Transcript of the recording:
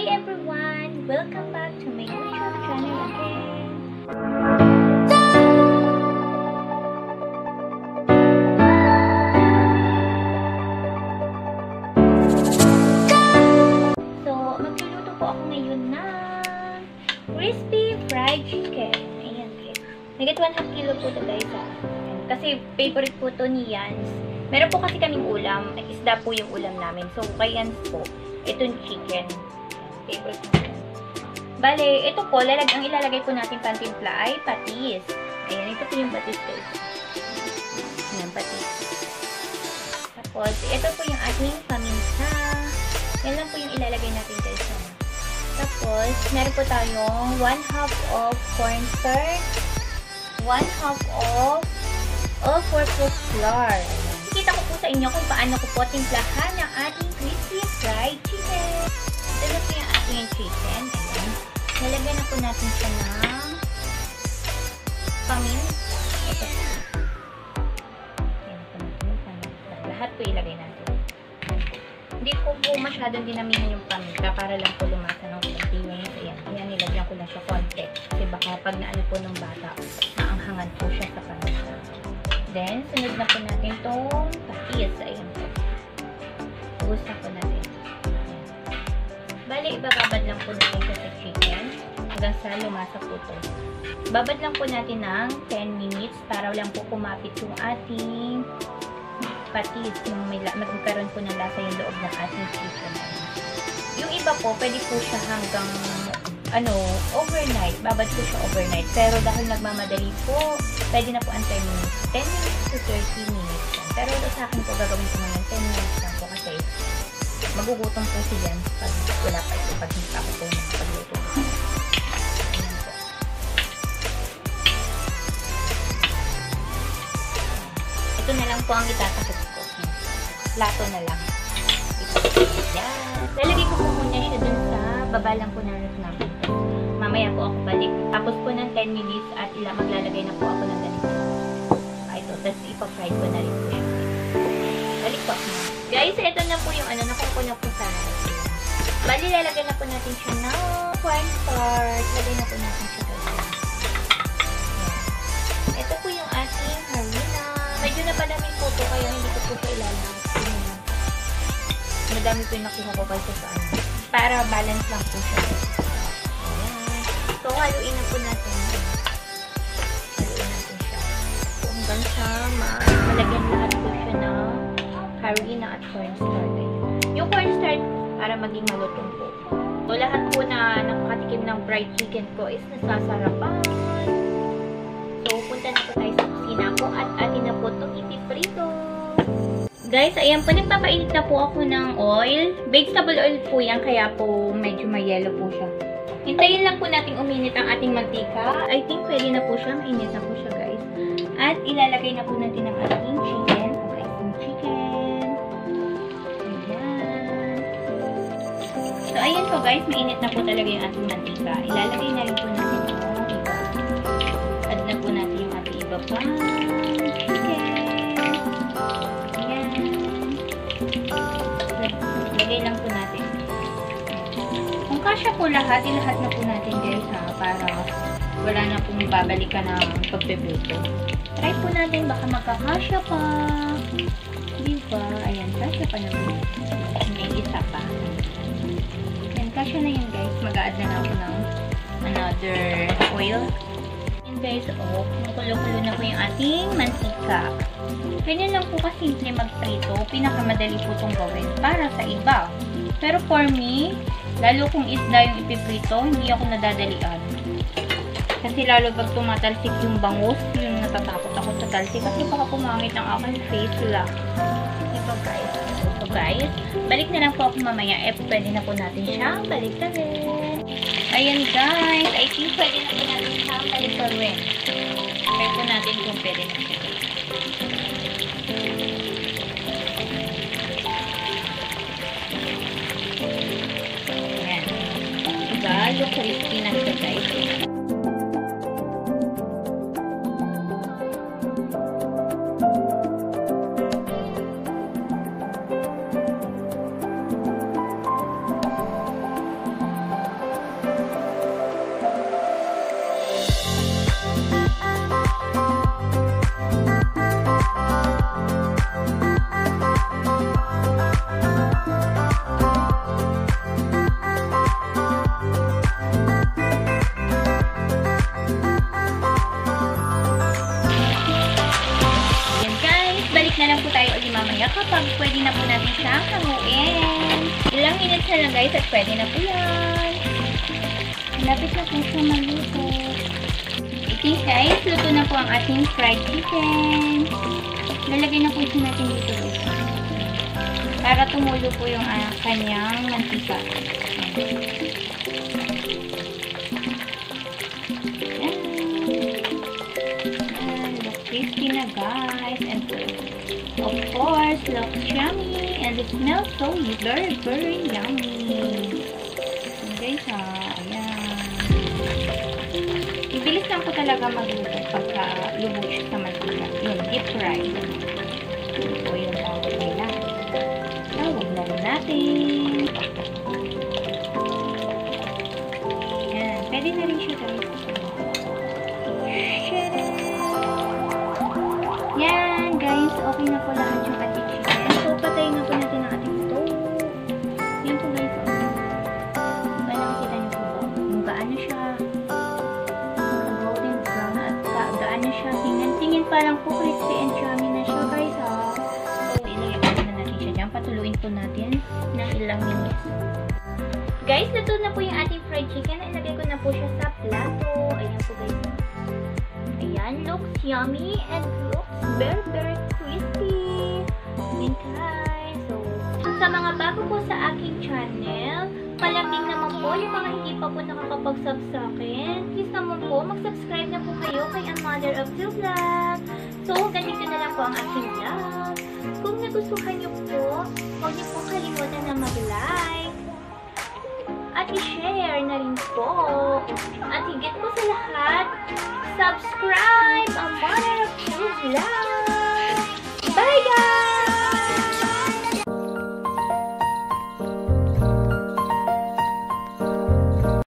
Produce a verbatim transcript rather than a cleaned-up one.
Hi everyone, welcome back to my YouTube channel again. So, magluluto po ako ngayon ng crispy fried chicken. Ayan, guys. Nag-get one and a half kilo po ito, guys. Kasi favorite po ito ni Yans. Meron po kasi kaming ulam. Isda po yung ulam namin. So, kay Yans po, itong chicken. Favorite po. Bale, ito po, lalag ang ilalagay po natin pantimpla ay patis. Ayan, ito po yung patis, guys. Ayan, patis. Tapos, ito po yung ating paminta. Yan lang po yung ilalagay natin, guys. Tapos, meron po tayong one half of cornstarch, one half of all-purpose flour. Kikita ko po sa inyo kung paano ko po timplahan ang ating crispy fried chicken. Ito na po yung ating chicken. Ayan. Nalagyan na po natin siya ng paminta. Ito po. Ayan po natin yung paminta. Lahat po ilagay natin. Hindi ko po masyadong dinamihin yung paminta para lang po lumasa ng konti. Ayan. Ayan, nilagyan ko lang siya konti. Kasi baka pag naano po ng bata, maanghangan po siya sa paminta. Then, sunod na po natin itong patis. Ayan po. Ubus na po natin. Ayan. Bale, ibababad lang po natin sa chicken. Hanggang sa lumasa po ito. Babad lang po natin ng ten minutes para lang po kumapit yung ating patis. Yung may, magkaroon po ng lasa yung loob ng ating chicken. Ayan. Yung iba po, pwede po siya hanggang ano, overnight. Babad po siya overnight. Pero dahil nagmamadali po, pwede na po ang ten minutes. ten minutes to thirty minutes. Pero sa akin po, gagawin ko naman ten minutes lang po kasi magugutong po si Jan pag wala pa ito. Pag hindi ako po nakapagluto. Ayan po. Ito na lang po ang itatakot ko. Plato na lang. Ayan. Lalagay ko po muna siya dun sa baba lang po narin namin. Mamaya po ako balik. Tapos po ng ten minutes at ila maglalagay na po ako ng ganito. Ito. Tapos ipag-fried ko na rin po siya. Balik po. Guys, ito na po yung ano. Nakukunan po sana natin. Bali, lalagay na po natin siya na cornstarch. Lagay na po natin siya kasi. Ito po yung ating harina. Medyo napadami po po kaya hindi ko po siya ilalang. Madami po yung nakuha ko kasi sa ano. Para balance lang po siya. So, haluin na po natin. Haluin natin siya. Hanggang sa malagyan lahat po siya ng harina at cornstarch. Yung cornstarch, para maging malutong po. So, lahat po na nakakatikim ng fried chicken ko is nasasarapan. So, punta na po tayo sa kusina ko at atin na po itong ipiprito. Guys, ayan po, nagpapainit na po ako ng oil. Vegetable oil po yan, kaya po medyo may yellow po siya. Hintayin lang po natin uminit ang ating mantika. I think pwede na po siya. Mainit na po siya, guys. At ilalagay na po natin ang ating chicken. Okay, yung chicken. Ayan. So, ayan po, guys. Mainit na po talaga yung ating mantika. Ilalagay na rin po natin yung iba. Add na po natin yung ating iba pa. Chicken. Ayan. Lagay lang po natin. Kasya po lahat, ilahat na po natin, guys, ha, para wala na pong babalik ka ng pagpiprito. Try po natin, baka magkakasya pa. Di ba? Ayan, kasya pa naman. May isa pa. Ayan, kasya na yun, guys. Mag-a-add na ako ng another oil. Ayan, guys, oh, kumukulo-kulo na po yung ating mantika. Ganyan lang po kasimple magprito. Pinakamadali po itong gawin para sa iba. Pero for me, lalo kung isda yung ipiprito, hindi ako nadadalian. Kasi lalo pag tumatalsik yung bangus, yung natatakot ako sa talsik. Kasi baka pumangit ang aking face lang. Ito, guys. So, guys, balik na lang po ako mamaya. Eh, pwede na po natin siyang balik na rin. Ayan, guys. I think pwede na po natin siyang balik na rin. Try po natin kung pwede na siya. Yung crispy na siya, guys. pag pwede na po natin siyang hanguin. Ilang minutes na lang guys at pwede na po yan. Malapit na po siya maluto. I think guys, luto na po ang ating fried chicken. Lalagay na po siya natin dito guys. Para tumulo po yung uh, kanyang mantika. Guys, and of course looks yummy and it smells so very very yummy. Guys, ah, ayan. Ibilis lang ko talaga magluto pagka lubo siya sa mantika. Yun, deep fry. Ito po yung tawag nila. Tawag na rin natin. Ayan, pwede na rin siya guys. Okay na po lahat yung ating chicken. So, patayin na po natin ang ating stove. Yan po guys. Diba nakikita niyo po ba? Kung gaano siya. Golden brown at ga gaano siya. Tingin-tingin pa lang po crispy and chummy na siya guys ha. So, ilagay po na natin siya dyan. Patuluin po natin ng ilang minutes. Guys, luto na po yung ating fried chicken. Ilagay ko na po siya sa plato. Ayan po guys. Ayan, looks yummy and looks very very crispy. Ayan guys, so sa mga bago po sa aking channel, malambing naman po yung mga hindi pa po nakakapag-sub sa akin. Please naman po, mag-subscribe na po kayo kay A Mother of Two Vlog. So, ganito na lang po ang aking vlog. Kung nagustuhan niyo po, huwag niyo pong kalimutan na mag-like. At i-share na rin po. At higit po sa lahat, subscribe A Mother of Two Vlog.